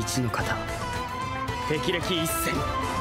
1の方、霹靂一閃。